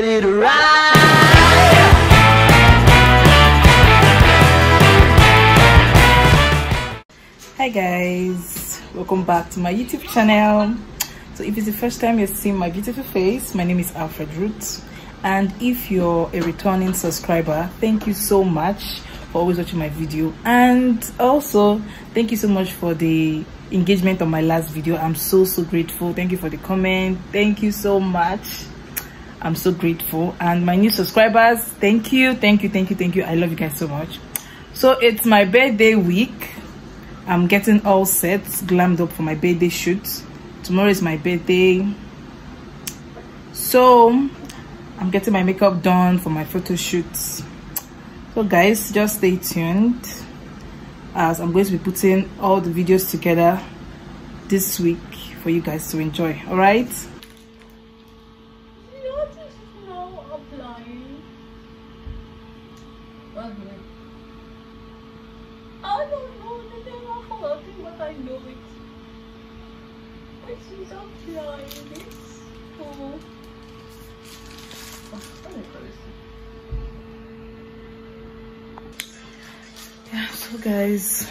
ready to ride. Hi guys, welcome back to my YouTube channel. So if it's the first time you're seeing my beautiful face, my name is Alfred Ruth, and if you're a returning subscriber, thank you so much for always watching my video, and also thank you so much for the engagement on my last video. I'm so grateful. Thank you for the comment. Thank you so much. I'm so grateful. And my new subscribers, thank you. I love you guys so much. So it's my birthday week. I'm getting all set, glammed up for my birthday shoot. Tomorrow is my birthday, so I'm getting my makeup done for my photo shoots. So guys, just stay tuned as I'm going to be putting all the videos together this week for you guys to enjoy. All right. I don't know the name of her thing, but I know it. But she's applying it for. So guys,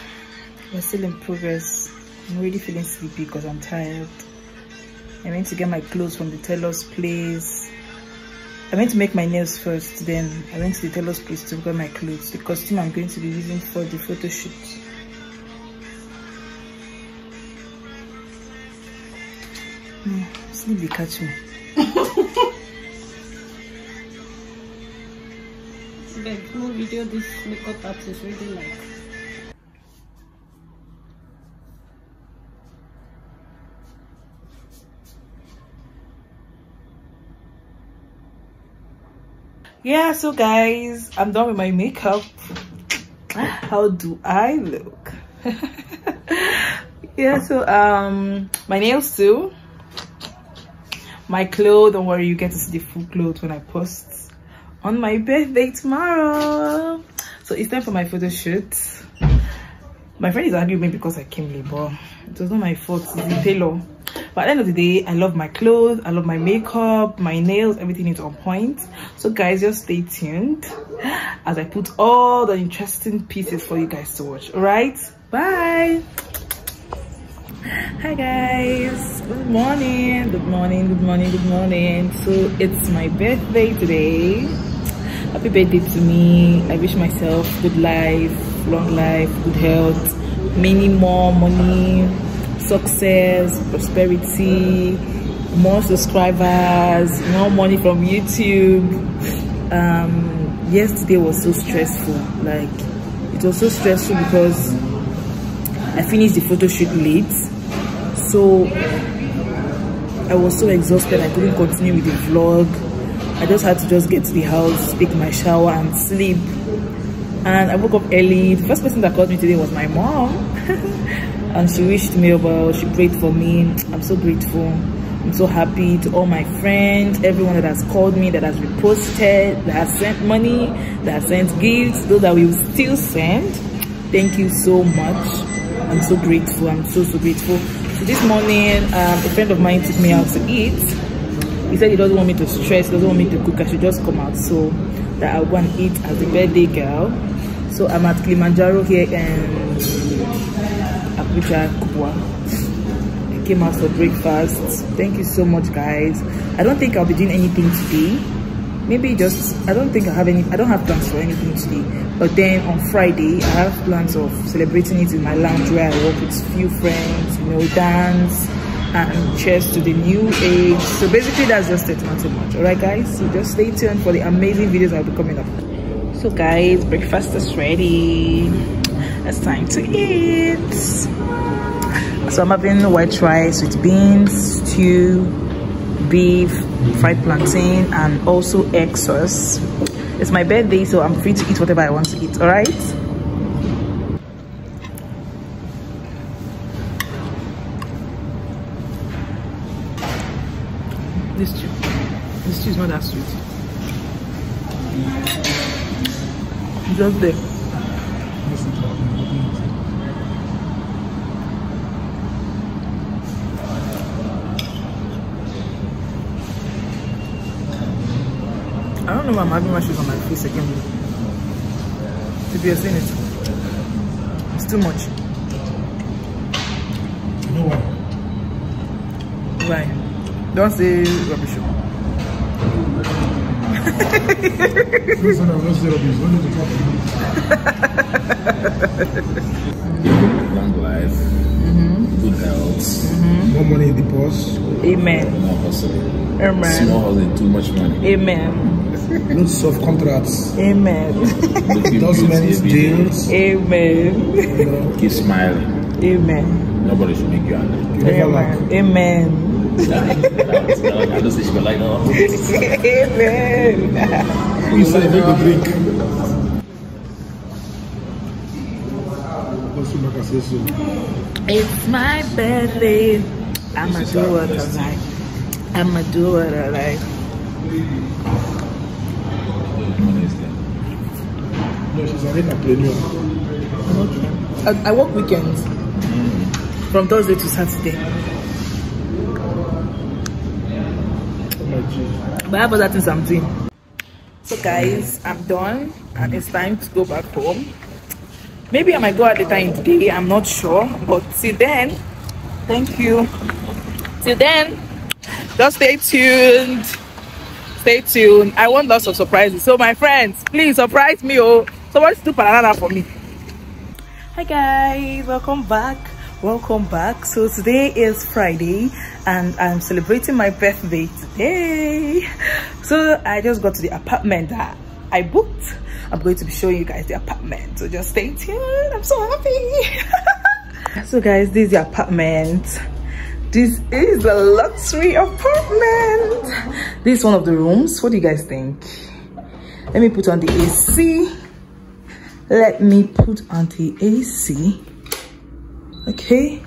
we're still in progress. I'm really feeling sleepy because I'm tired. I went to get my clothes from the tailor's place. I went to make my nails first, then I went to the tailor's place to get my clothes, the costume I'm going to be using for the photo shoot. Sleep will catch me. It's like no video this makeup artist really likes. Yeah, so guys, I'm done with my makeup. How do I look? Yeah, so my nails too, my clothes. Don't worry, you get to see the full clothes when I post on my birthday tomorrow. So it's time for my photo shoot. My friend is arguing with me because I came late, but it was not my fault, it's the tailor. But at the end of the day, I love my clothes, I love my makeup, my nails, everything is on point. So guys, just stay tuned as I put all the interesting pieces for you guys to watch. All right, bye. Hi guys, good morning. So it's my birthday today. Happy birthday to me. I wish myself good life, long life, good health, many more money, success, prosperity, more subscribers, more money from YouTube. Yesterday was so stressful. Like, it was so stressful because I finished the photo shoot late, so I was so exhausted. I couldn't continue with the vlog. I just had to get to the house, take my shower and sleep. And I woke up early. The first person that called me today was my mom. And she wished me well, she prayed for me. I'm so grateful. I'm so happy to all my friends, everyone that has called me, that has reposted, that has sent money, that has sent gifts, those that will still send. Thank you so much. I'm so grateful. I'm so grateful. So this morning, a friend of mine took me out to eat. He said he doesn't want me to stress, he doesn't want me to cook. I should just come out so that I'll go and eat as a birthday girl. So I'm at Kilimanjaro here in Abuja, Kubwa. I came out for breakfast. Thank you so much, guys. I don't think I'll be doing anything today. Maybe just, I don't think I have any, I don't have plans for anything today. But then on Friday, I have plans of celebrating it in my lounge where I work with few friends, you know, dance and cheers to the new age. So basically that's just it, not so much. Alright guys, so just stay tuned for the amazing videos I'll be coming up. So guys, breakfast is ready. It's time to eat. So I'm having white rice with beans, stew, beef, fried plantain, and also egg sauce. It's my birthday, so I'm free to eat whatever I want to eat. All right. This stew is not that sweet. It's just there. I don't know if I'm having rashes on my face again. To be honest, it's too much. You know what? Why? Don't say rubbish. Long life, good health, more money in the purse. Amen. Not hustling. Amen. Small hustling, too much money. Amen. Lots of contracts. Amen. Dozens of deals. Amen. Keep smiling. Amen. Nobody should make you angry. Amen. Amen. I don't say she will like that. Amen. You say make a drink. It's my birthday. I'ma do what I like. I'ma do what I like. No, she's already a player. I work weekends from Thursday to Saturday. But I have other things I'm doing. So guys, I'm done and it's time to go back home. Maybe I might go at the time today, I'm not sure. But till then, thank you. Till then, just stay tuned. Stay tuned. I want lots of surprises. So my friends, please surprise me. Oh, somebody do banana for me. Hi guys, welcome back. Welcome back. So today is Friday and I'm celebrating my birthday today. So I just got to the apartment that I booked. I'm going to be showing you guys the apartment, so just stay tuned. I'm so happy. So guys, this is the apartment. This is a luxury apartment. This is one of the rooms. What do you guys think? Let me put on the AC. Let me put on the AC. Okay.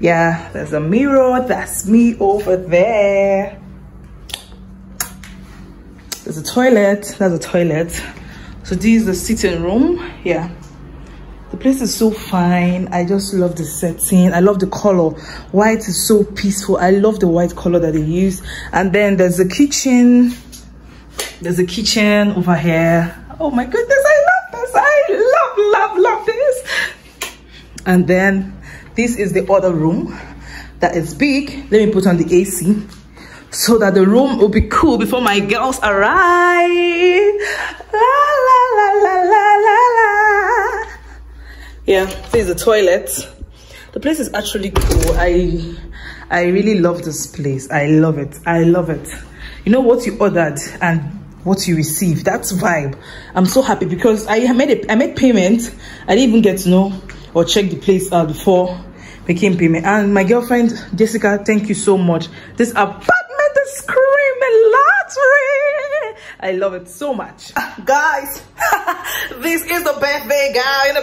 Yeah, there's a mirror. That's me over there. There's a toilet. That's a toilet. So this is the sitting room. Yeah, the place is so fine. I just love the setting. I love the color. White is so peaceful. I love the white color that they use. And then there's the kitchen. There's a kitchen over here. Oh my goodness, I love this. I love this. And then this is the other room that is big. Let me put on the AC so that the room will be cool before my girls arrive. Ah. Yeah, this is the toilet. The place is actually cool. I really love this place. I love it. I love it. You know what you ordered and what you received. That's vibe. I'm so happy because I made payment. I didn't even get to know or check the place out before making payment. And my girlfriend Jessica, thank you so much. This apartment is screaming luxury. I love it so much, guys. This is the birthday girl in the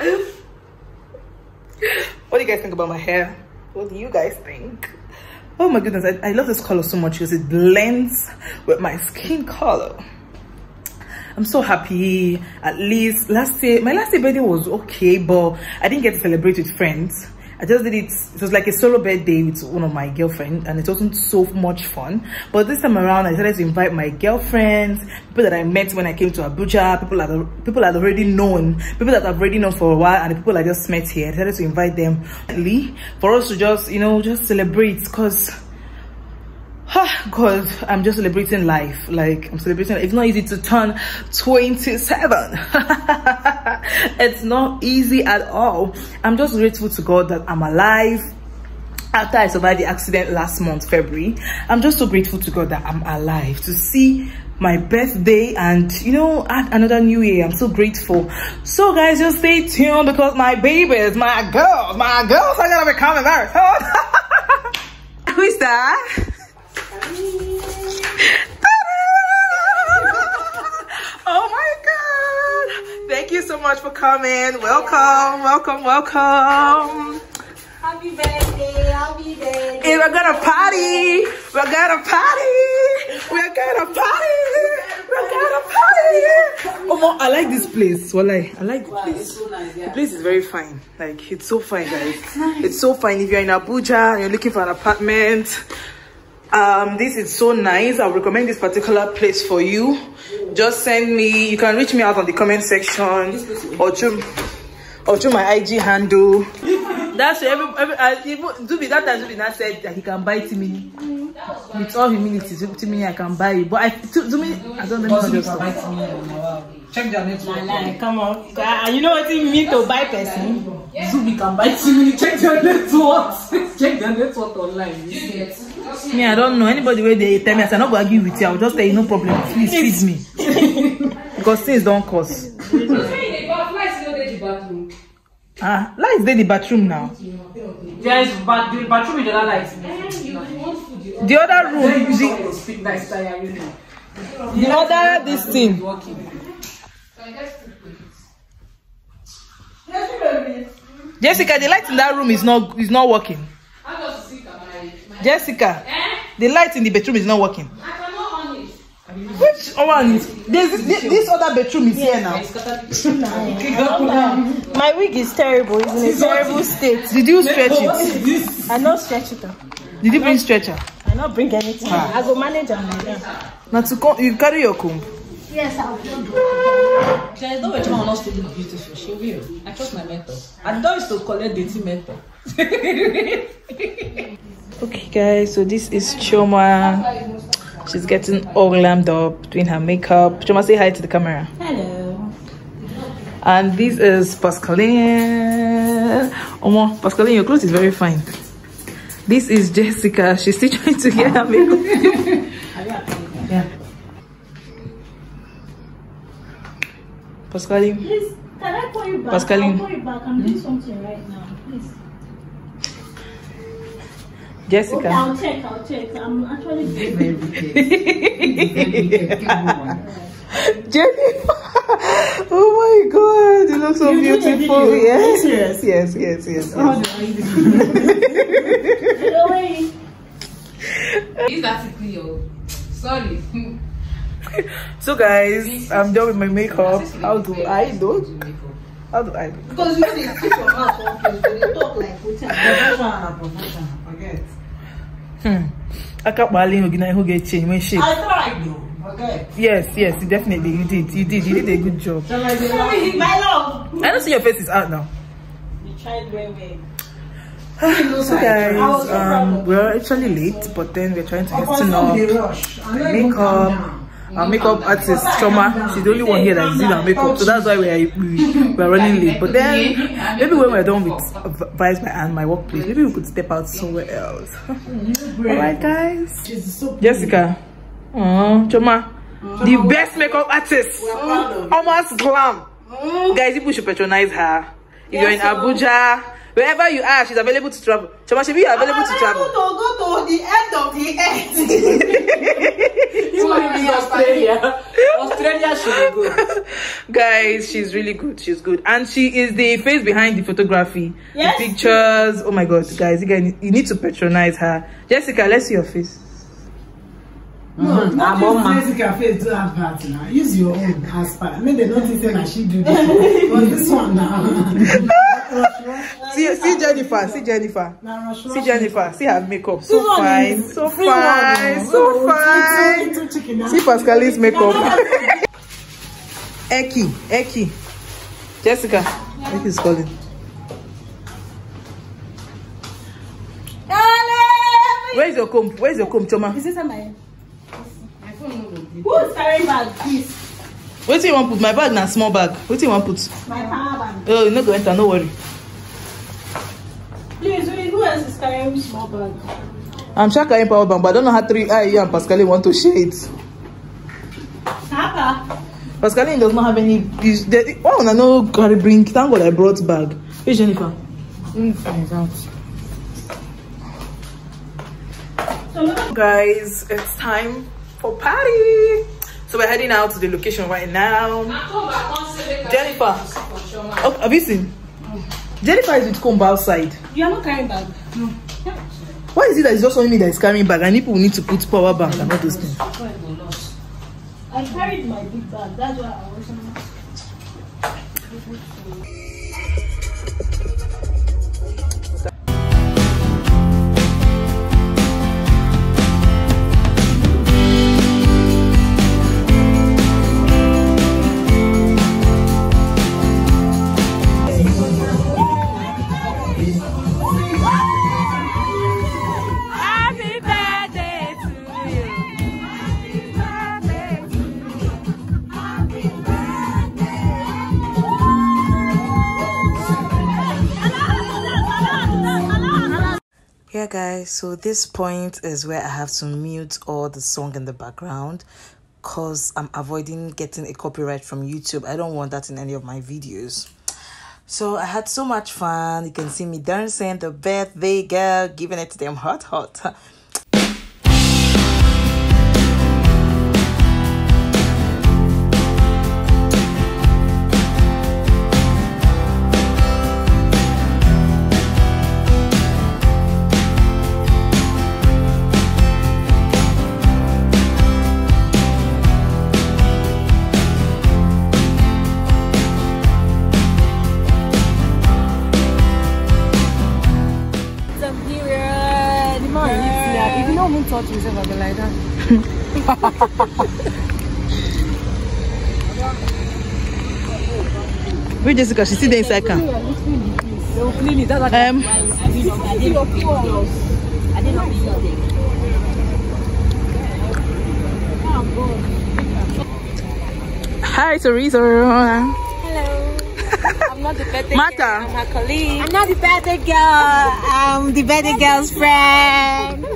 building. What do you guys think about my hair? What do you guys think? Oh my goodness, I love this color so much because it blends with my skin color. I'm so happy. At least last year, my last year birthday was okay, but I didn't get to celebrate with friends. I just did it. It was like a solo birthday with one of my girlfriends, and it wasn't so much fun. But this time around, I decided to invite my girlfriends, people that I met when I came to Abuja, people that already known, people that I've already known for a while, and the people I just met here. I decided to invite them for us to just, you know, just celebrate. Cause, oh God, I'm just celebrating life. Like I'm celebrating. It's not easy to turn 27. It's not easy at all. I'm just grateful to God that I'm alive after I survived the accident last month, February. I'm just so grateful to God that I'm alive to see my birthday and, you know, at another new year. I'm so grateful. So guys, just stay tuned because my babies, my girls are gonna be coming very soon. Who is that? Thank you so much for coming. Welcome. Happy birthday. Happy birthday. And we're gonna party. We're gonna party. We're gonna party. We're gonna party. Oh, I like this place. Well, I like this place. The place is very fine. Like, it's so fine, guys. It's so fine. If you're in Abuja and you're looking for an apartment, This is so nice. I'll recommend this particular place for you. Just send me, you can reach me out on the comment section or through my IG handle. That's every do be that time Zubi not said that he can buy Timini. With all humility, Timini I can buy you. But I Timini I don't know how to buy Timini. Check their network. Like, come on. You know what you mean to buy person? Zubi can buy Timini. Check their network. Check their network online. Me, I don't know. Anybody where they tell me I cannot go argue with you, I'll just say no problem. Please feed me. Because things don't cost. Ah, lights there in the bathroom now. Yes, but the bathroom is the other lights. The other room, the other this thing. Jessica, the light in that room is not working. Jessica, the light in the bedroom is not working. Which one? This other bedroom is here now. My wig is terrible. It's in a terrible state. Did you stretch it? I not stretch it. Did you bring stretcher? I not bring anything. I go manage and now to come, you carry your comb. Yes, I'll do. There is no way Chima wants to look beautiful. She will. I trust my mentor. I don't used to collect the team mentor. Okay, guys. So this is Chima. She's getting all glammed up, doing her makeup. Chima, say hi to the camera. Hello. And this is Pascaline. Oh, Pascaline, your clothes is very fine. This is Jessica. She's still trying to get her makeup. Yeah. Pascaline. Please, can I call you back? Pascaline. I'll call you back. I'm doing something right now. Please. Jessica. Okay, I'll check. I'm actually very Jennifer. Oh my God, you look so beautiful. Yes. Oh, is that it, Leo? Sorry. So guys, I'm done with my makeup. How do I look? Because you see, keep your mouth open. You talk like Putin. I can't believe who get changed. My shape. I tried you. Okay. Yes, definitely. You did a good job. My love. I don't see your face is out now. You tried very well. So guys, we're actually late, but then we're trying to get to know our makeup artist Choma. She's the only one here that is doing our makeup, so that's why we are running late. But then maybe when we're done with Vice and my workplace, maybe we could step out somewhere else. Alright guys, Jessica, Choma, the best makeup artist, almost glam. Guys, people should patronize her. If you're in Abuja, wherever you are, she's available to travel. Choma, she's available to travel. Go to the end of the end. You might be Australia. Australia should be good. Guys, she's really good. She's good. And she is the face behind the photography. Yes. The pictures. Oh my God, guys. You need to patronize her. Jessica, let's see your face. No, Jessica face do that part now. Use your own as part. I mean, they don't think that she do this. But this one now. See Jennifer. See her makeup. So fine. See Pascaline's makeup. Eki. Jessica. Eki's calling. Where's your comb, Choma? Is this on my head? My phone. Who's carrying bag, please? What do you want to put? My bag na small bag. What do you want to put? My power bag. Oh, you're not going to enter, no worry. Please, who else is carrying small bag? I'm sure carrying power bank, but I don't know how I and Pascaline want to share it. Papa? Pascaline does not have any. Oh, no, carry bring. Thank God I brought bag. Hey, Jennifer. Guys, it's time for party. So we're heading out to the location right now. Jennifer. Oh, have you seen? Jennifer is with comb outside. You are not carrying bag. No. Why is it that it's just only me that is carrying bag? And people will need to put power bank and all those things. I carried my big bag. That's why I wasn't. Yeah guys, so this point is where I have to mute all the song in the background because I'm avoiding getting a copyright from YouTube. I don't want that in any of my videos. So I had so much fun. You can see me dancing, the birthday girl, giving it to them hot. Touch yourself, I'll be like that. Wait just because she see the inside cam. They'll clean it. That's what I mean. I did not feel I did not feel it. Oh God. Hi Teresa. Hello. I'm not the birthday girl. I'm her colleague. I'm not the birthday girl. I'm the birthday girl's friend. I'm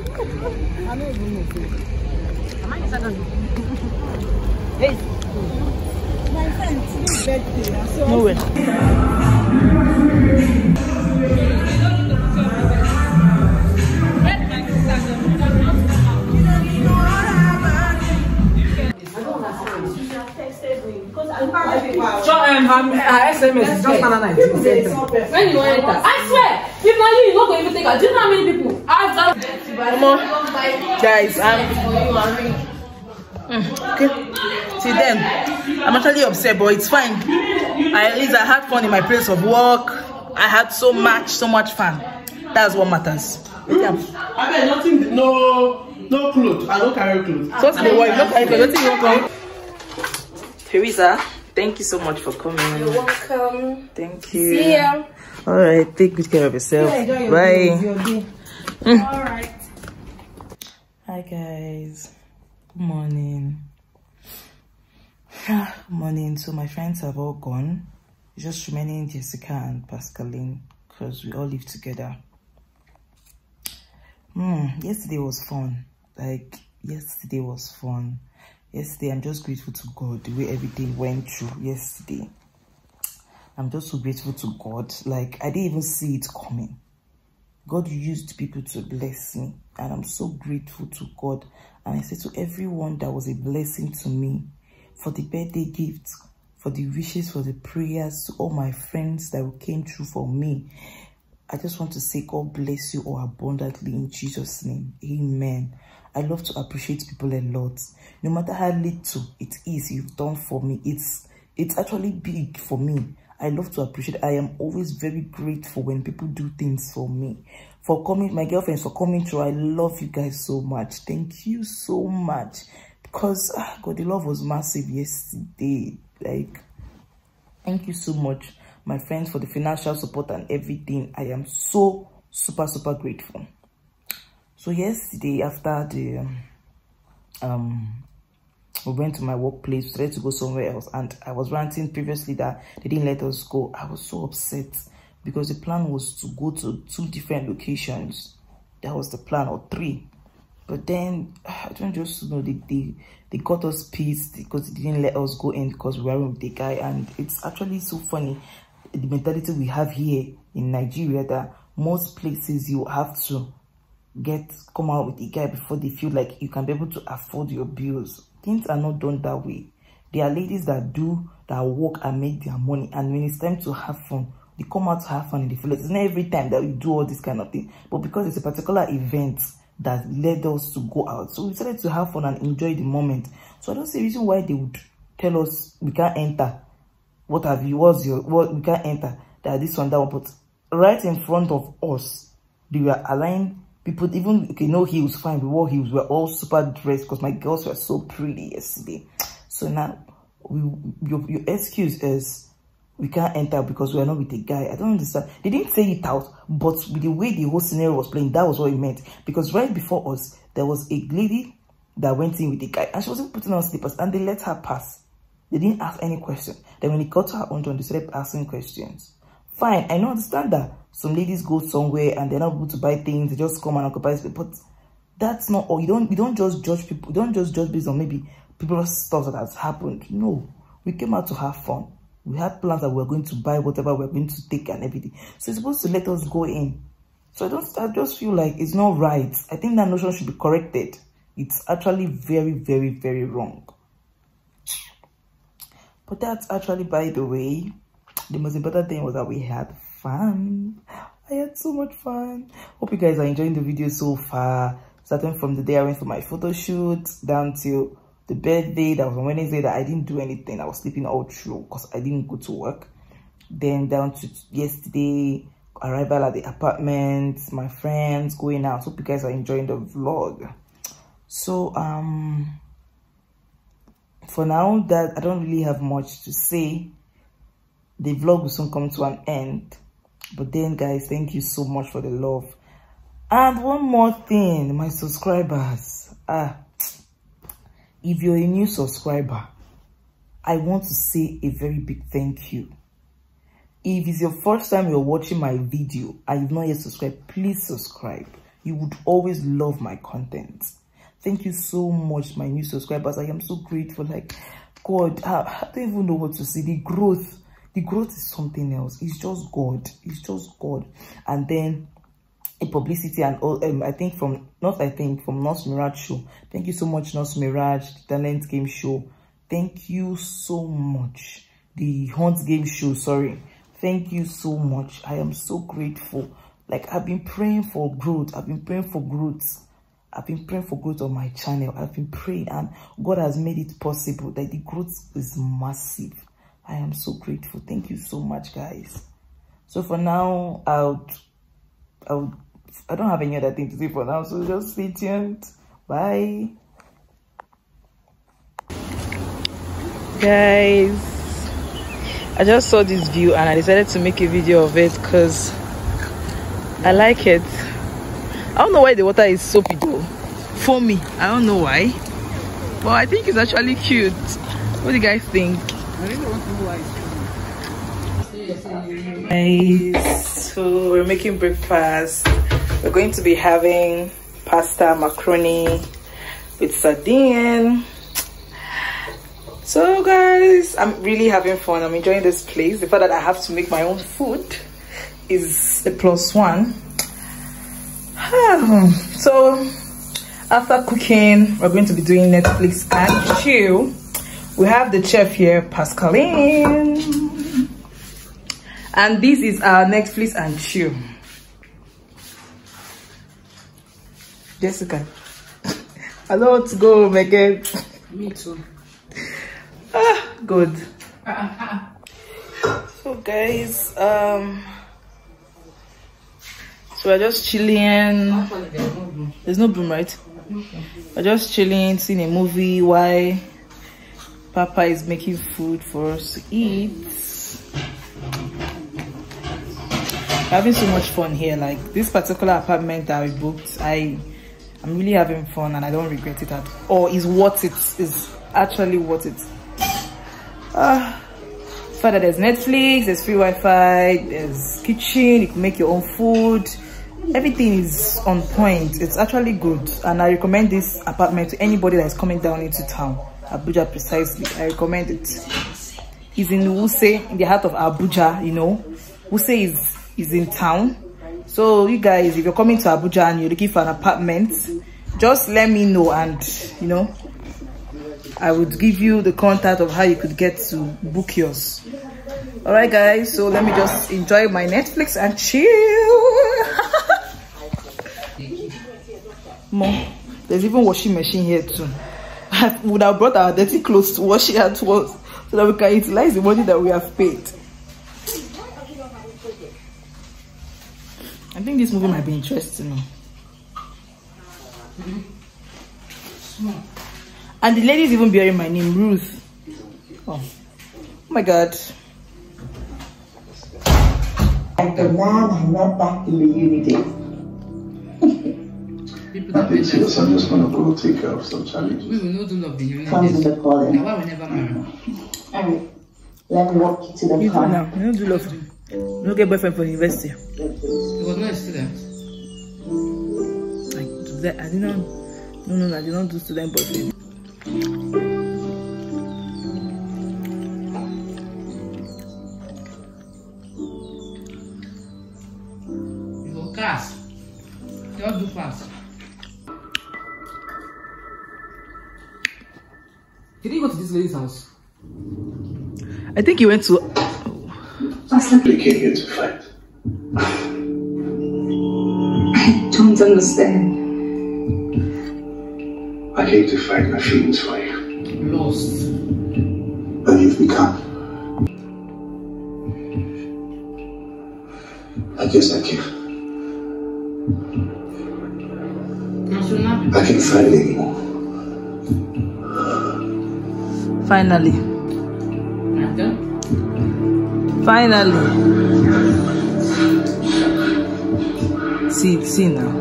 not even hey. My friend, it's your birthday. So no way. Her SMS is just another night. When you want it, I swear, if not you, you're not going to even take her. Do you know how many people? I've done. Guys, okay. See then, I'm actually upset, but it's fine. At least I had fun in my place of work. I had so much fun. That's what matters. Yeah. I mean, nothing, no clothes. I don't carry clothes. So the wife, not carry clothes. Nothing you want. Teresa, thank you so much for coming. You're welcome. Thank you. See ya. All right, take good care of yourself. Yeah, bye. All right. Hi guys, good morning. Morning. So my friends have all gone, just remaining Jessica and Pascaline because we all live together. Yesterday was fun. Yesterday I'm just grateful to God the way everything went through yesterday. I'm just so grateful to God. Like, I didn't even see it coming. God used people to bless me, and I'm so grateful to God. And I say to everyone that was a blessing to me, for the birthday gifts, for the wishes, for the prayers, to all my friends that came through for me. I just want to say God bless you all abundantly in Jesus' name. Amen. I love to appreciate people a lot. No matter how little it is you've done for me, it's actually big for me. I love to appreciate. I am always very grateful when people do things for me. For coming, my girlfriends, for coming through. I love you guys so much. Thank you so much. Because, God, the love was massive yesterday. Like, thank you so much, my friends, for the financial support and everything. I am so super grateful. So yesterday, after the, we went to my workplace, tried to go somewhere else, and I was ranting previously that they didn't let us go. I was so upset because the plan was to go to 2 different locations. That was the plan, or 3. But then, I don't just know, they got us pissed because they didn't let us go in because we were with the guy. And it's actually so funny, the mentality we have here in Nigeria, that most places you have to come out with the guy before they feel like you can be able to afford your bills. Things are not done that way. There are ladies that work and make their money, and when it's time to have fun, they come out to have fun in the field. It's not every time that we do all this kind of thing, but because it's a particular event that led us to go out, so we decided to have fun and enjoy the moment. So I don't see a reason why they would tell us we can't enter. What have you? We can't enter. That this one, that one, but right in front of us, they were aligned. People even, okay, no heels, fine, we wore heels, we were all super dressed because my girls were so pretty yesterday. So now, your excuse is we can't enter because we are not with the guy. I don't understand. They didn't say it out, but with the way the whole scenario was playing, that was what it meant. Because right before us, there was a lady that went in with the guy and she wasn't putting on slippers, and they let her pass. They didn't ask any question. Then when it got to her own turn, they started asking questions. Fine, I don't understand that. Some ladies go somewhere and they're not able to buy things. They just come and occupy space. But that's not all. You don't just judge people. You don't just judge based on maybe people's stuff that has happened. No. We came out to have fun. We had plans that we were going to buy whatever we were going to take and everything. So it's supposed to let us go in. So I just feel like it's not right. I think that notion should be corrected. It's actually very, very, very wrong. But that's actually, by the way, the most important thing was that we had fun. I had so much fun. Hope you guys are enjoying the video so far. Starting from the day I went for my photo shoot down till the birthday that was on Wednesday that I didn't do anything. I was sleeping all through because I didn't go to work. Then down to yesterday, arrival at the apartment, my friends going out. Hope you guys are enjoying the vlog. So for now, that I don't really have much to say. The vlog will soon come to an end. But then, guys, thank you so much for the love. And one more thing, my subscribers. If you're a new subscriber, I want to say a very big thank you. If it's your first time you're watching my video and you've not yet subscribed, please subscribe. You would always love my content. Thank you so much, my new subscribers. I am so grateful. Like, God, I don't even know what to say. The growth is something else. It's just God. It's just God. And then the publicity and all. I think from Nons Miraj show. Thank you so much, Nons Miraj. The Hunt game show. Thank you so much. The Hunt game show. Sorry. Thank you so much. I am so grateful. Like, I've been praying for growth. I've been praying for growth. I've been praying for growth on my channel. I've been praying, and God has made it possible. That the growth is massive. I am so grateful. Thank you so much, guys. So for now, I don't have any other thing to say for now, so just stay tuned. Bye. Guys, I just saw this view and I decided to make a video of it because I like it. I don't know why the water is soapy though. For me, I don't know why. But I think it's actually cute. What do you guys think? Nice. So we're making breakfast. We're going to be having pasta, macaroni with sardine. So guys, I'm really having fun. I'm enjoying this place. The fact that I have to make my own food is a plus one. So after cooking, we're going to be doing Netflix and chill. We have the chef here, Pascaline. And this is our Netflix and chill. Jessica. Hello, to go, Megan. Me too. Good. So guys, so we're just chilling. There's no bloom, right? We're just chilling, seeing a movie. Why? Papa is making food for us to eat. We're having so much fun here. Like, this particular apartment that we booked, I'm really having fun and I don't regret it at all. It's worth it. It's actually worth it. Further, there's Netflix, there's free Wi-Fi, there's kitchen. You can make your own food. Everything is on point. It's actually good, and I recommend this apartment to anybody that's coming down into town. Abuja, precisely. I recommend it. It's in Wuse, in the heart of Abuja, you know. Wuse is in town. So you guys, if you're coming to Abuja and you're looking for an apartment, just let me know, and you know, I would give you the contact of how you could get to book yours. Alright guys, so let me just enjoy my Netflix and chill. Mom, there's even washing machine here too. I would have brought our dirty clothes to wash it at once so that we can utilize the money that we have paid. I think this movie might be interesting. And the lady's even bearing my name, Ruth. Oh, my God. I'm glad I'm not back in the unity. I think she was just going to go take care of some challenges. We will not do love the unit. Come to the calling. Now, why we never marry? All right. Let me walk you to the car. We don't do love. No get boyfriend for university. He was not a student. I did not. No, I did not do student boyfriend. You go cast. Just do fast. Did he go to this lady's house? I think he went to. They came here to fight. I don't understand. I came to fight my feelings for you. Lost. And you've become. I guess I can. I can't fight it anymore. Finally. Finally. See now.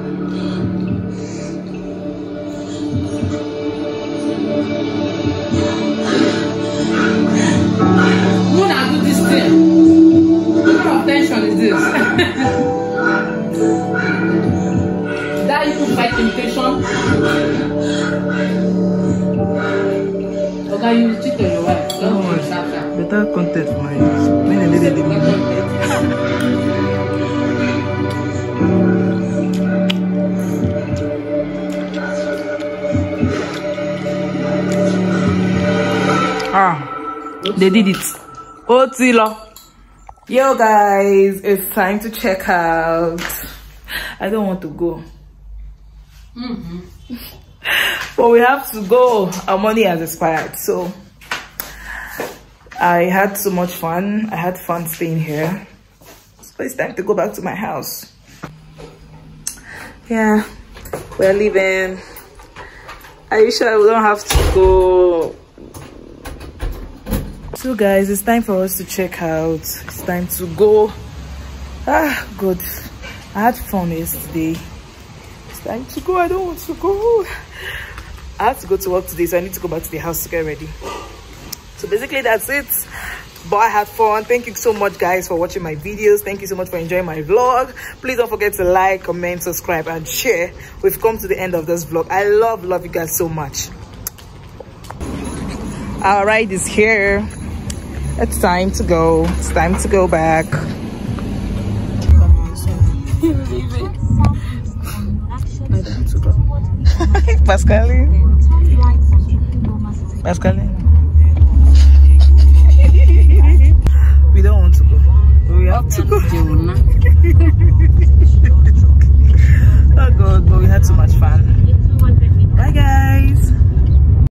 What I do this thing? What kind of tension is this? That you fight temptation? Okay, you cheat on your wife. Don't worry, better content for my use. They did it. Otilo. Yo guys, it's time to check out. I don't want to go. But we have to go. Our money has expired, so I had so much fun. I had fun staying here. So it's time to go back to my house. Yeah, we're leaving. Are you sure we don't have to go? So guys, it's time for us to check out. It's time to go. Ah, good. I had fun yesterday. It's time to go. I don't want to go. I have to go to work today, so I need to go back to the house to get ready. So basically that's it, but I had fun. Thank you so much guys for watching my videos. Thank you so much for enjoying my vlog. Please don't forget to like, comment, subscribe and share. We've come to the end of this vlog. I love you guys so much. Our ride is here. It's time to go. It's time to go back. Pascaline. We don't want to go. We have to go. Oh God, but we had so much fun. Bye guys.